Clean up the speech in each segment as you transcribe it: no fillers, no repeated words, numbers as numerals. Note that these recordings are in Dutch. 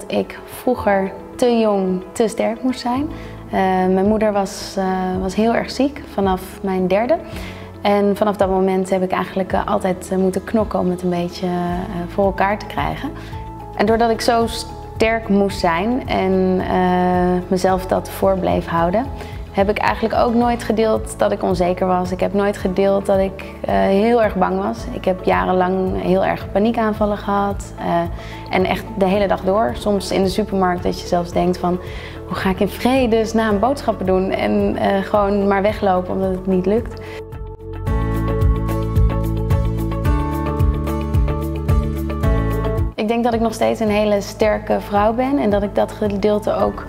dat ik vroeger te jong, te sterk moest zijn. Mijn moeder was heel erg ziek vanaf mijn derde. En vanaf dat moment heb ik eigenlijk altijd moeten knokken om het een beetje voor elkaar te krijgen. En doordat ik zo sterk moest zijn en mezelf dat voor bleef houden, heb ik eigenlijk ook nooit gedeeld dat ik onzeker was. Ik heb nooit gedeeld dat ik heel erg bang was. Ik heb jarenlang heel erg paniekaanvallen gehad. En echt de hele dag door. Soms in de supermarkt dat je zelfs denkt van, hoe ga ik in vredesnaam boodschappen doen? En gewoon maar weglopen omdat het niet lukt. Ik denk dat ik nog steeds een hele sterke vrouw ben en dat ik dat gedeelte ook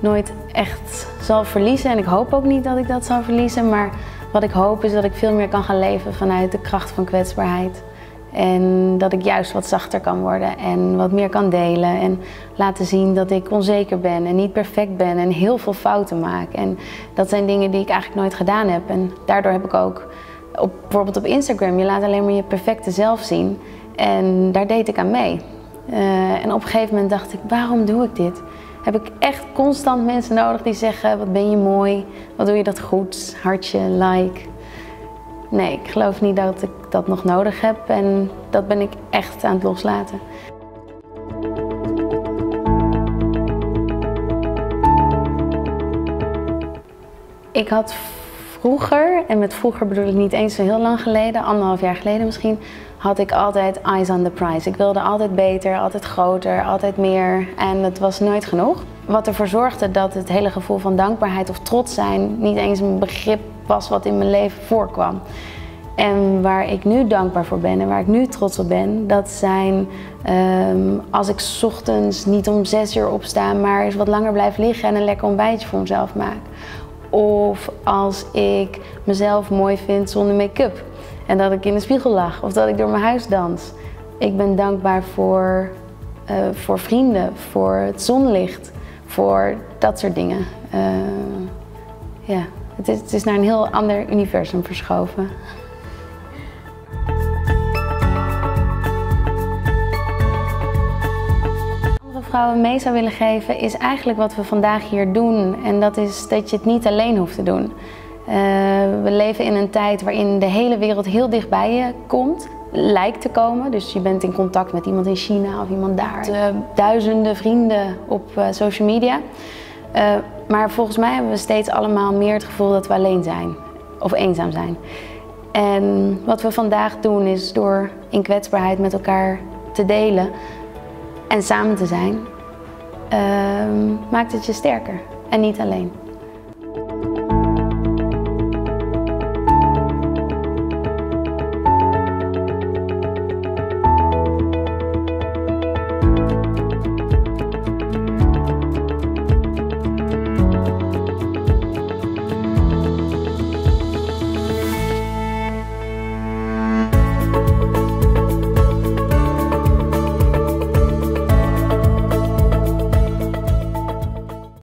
nooit echt zal verliezen. En ik hoop ook niet dat ik dat zal verliezen, maar wat ik hoop is dat ik veel meer kan gaan leven vanuit de kracht van kwetsbaarheid. En dat ik juist wat zachter kan worden en wat meer kan delen en laten zien dat ik onzeker ben en niet perfect ben en heel veel fouten maak. En dat zijn dingen die ik eigenlijk nooit gedaan heb. En daardoor heb ik ook, bijvoorbeeld op Instagram, je laat alleen maar je perfecte zelf zien. En daar deed ik aan mee. En op een gegeven moment dacht ik, waarom doe ik dit? Heb ik echt constant mensen nodig die zeggen, wat ben je mooi, wat doe je dat goed, hartje, like. Nee, ik geloof niet dat ik dat nog nodig heb en dat ben ik echt aan het loslaten. Ik had vroeger, en met vroeger bedoel ik niet eens zo heel lang geleden, 1,5 jaar geleden misschien, had ik altijd eyes on the prize. Ik wilde altijd beter, altijd groter, altijd meer en het was nooit genoeg. Wat ervoor zorgde dat het hele gevoel van dankbaarheid of trots zijn niet eens een begrip was wat in mijn leven voorkwam. En waar ik nu dankbaar voor ben en waar ik nu trots op ben, dat zijn als ik 's ochtends niet om 6 uur opsta, maar eens wat langer blijf liggen en een lekker ontbijtje voor mezelf maak. Of als ik mezelf mooi vind zonder make-up. En dat ik in de spiegel lag of dat ik door mijn huis dans. Ik ben dankbaar voor vrienden, voor het zonlicht, voor dat soort dingen. Ja, het is naar een heel ander universum verschoven. Vrouwen mee zou willen geven is eigenlijk wat we vandaag hier doen en dat is dat je het niet alleen hoeft te doen. We leven in een tijd waarin de hele wereld heel dichtbij je komt, lijkt te komen. Dus je bent in contact met iemand in China of iemand daar. Duizenden vrienden op social media. Maar volgens mij hebben we steeds allemaal meer het gevoel dat we alleen zijn of eenzaam zijn. En wat we vandaag doen is door in kwetsbaarheid met elkaar te delen en samen te zijn, maakt het je sterker en niet alleen.